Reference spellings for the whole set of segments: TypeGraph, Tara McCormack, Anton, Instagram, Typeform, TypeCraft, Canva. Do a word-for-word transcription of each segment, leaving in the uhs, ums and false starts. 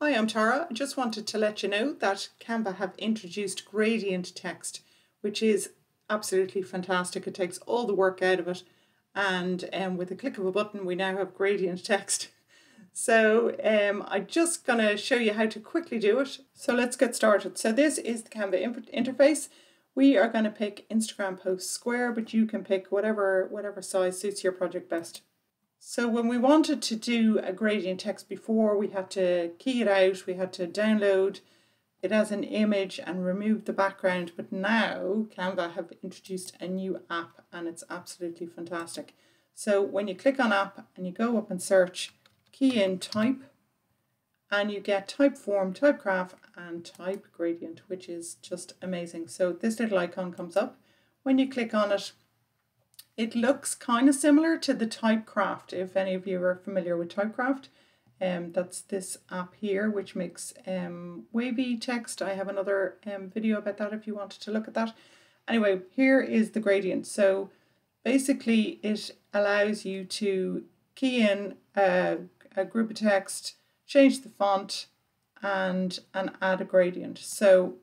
Hi, I'm Tara. I just wanted to let you know that Canva have introduced gradient text, which is absolutely fantastic. It takes all the work out of it, and um, with a click of a button we now have gradient text. So um, I'm just going to show you how to quickly do it. So let's get started. So this is the Canva interface. We are going to pick Instagram post square, but you can pick whatever, whatever size suits your project best. So when we wanted to do a gradient text before, we had to key it out, we had to download it as an image and remove the background, but now Canva have introduced a new app and it's absolutely fantastic. So when you click on app and you go up and search, key in type, and you get Typeform, TypeGraph and Type Gradient, which is just amazing. So this little icon comes up. When you click on it, it looks kind of similar to the TypeCraft, if any of you are familiar with TypeCraft. Um, that's this app here, which makes um, wavy text. I have another um, video about that if you wanted to look at that. Anyway, here is the gradient. So basically it allows you to key in a, a group of text, change the font and, and add a gradient. So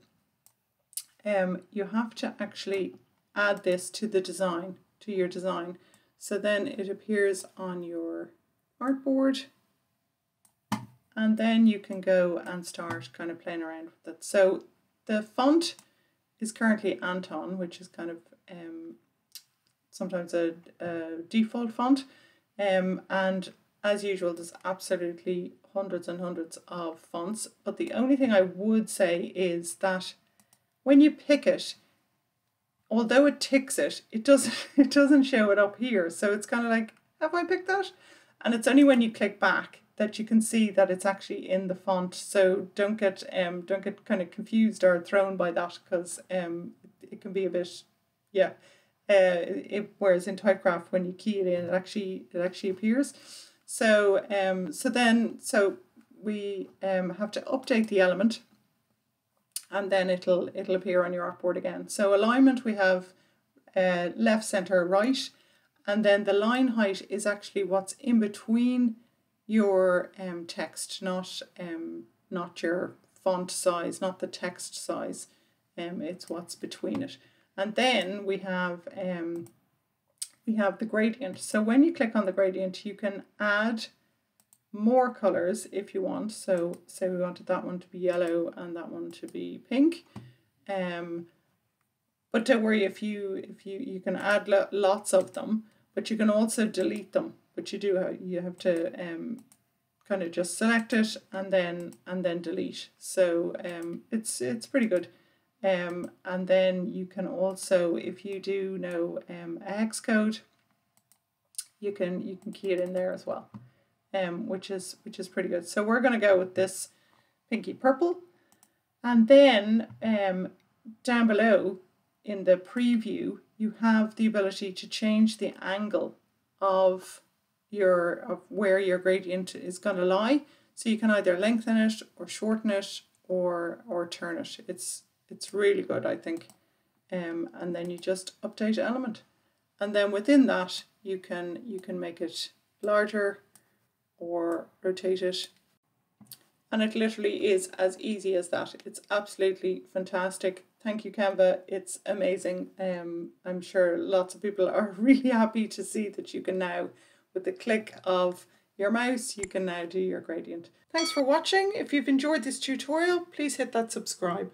um, you have to actually add this to the design. To your design. So then it appears on your artboard and then you can go and start kind of playing around with it. So the font is currently Anton, which is kind of um, sometimes a, a default font, um, and as usual there's absolutely hundreds and hundreds of fonts, but the only thing I would say is that when you pick it, although it ticks it, it doesn't, it doesn't show it up here. So it's kind of like, have I picked that? And it's only when you click back that you can see that it's actually in the font. So don't get um don't get kind of confused or thrown by that, because um it can be a bit, yeah. Uh, it, whereas in TypeGraph, when you key it in, it actually it actually appears. So um so then so we um have to update the element, and then it'll it'll appear on your artboard again. So alignment, we have uh, left, center, right, and then the line height is actually what's in between your um, text, not um, not your font size, not the text size. Um, it's what's between it. And then we have um, we have the gradient. So when you click on the gradient, you can add more colors if you want. So say we wanted that one to be yellow and that one to be pink, um but don't worry, if you if you you can add lo lots of them, but you can also delete them. But you do have, you have to um kind of just select it and then and then delete. So um it's it's pretty good. Um and then you can also, if you do know um a hex code, you can you can key it in there as well. Um, which is which is pretty good. So we're going to go with this pinky purple, and then um, down below in the preview you have the ability to change the angle of your of where your gradient is going to lie. So you can either lengthen it or shorten it or or turn it. It's it's really good, I think. Um, and then you just update an element, and then within that you can you can make it larger or rotate it, and it literally is as easy as that. It's absolutely fantastic. Thank you, Canva. It's amazing. um I'm sure lots of people are really happy to see that you can now, with the click of your mouse, you can now do your gradient. Thanks for watching. If you've enjoyed this tutorial, please hit that subscribe.